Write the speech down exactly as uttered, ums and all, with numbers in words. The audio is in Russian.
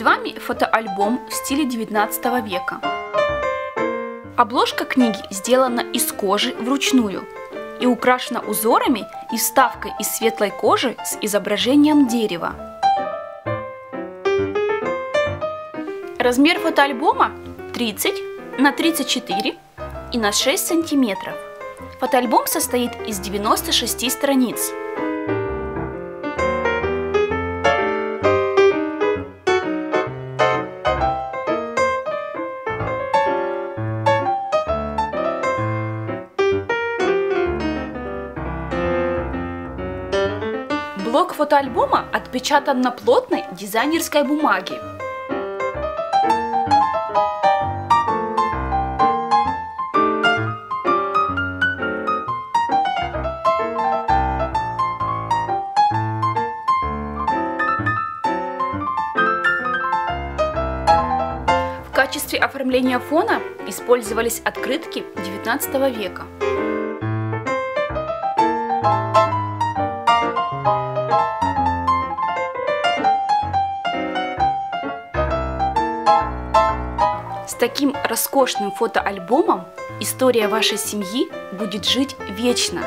Перед вами фотоальбом в стиле девятнадцатого века. Обложка книги сделана из кожи вручную и украшена узорами и вставкой из светлой кожи с изображением дерева. Размер фотоальбома тридцать на тридцать четыре и на шесть сантиметров. Фотоальбом состоит из девяноста шести страниц. Блок фотоальбома отпечатан на плотной дизайнерской бумаге. В качестве оформления фона использовались открытки девятнадцатого века. С таким роскошным фотоальбомом история вашей семьи будет жить вечно!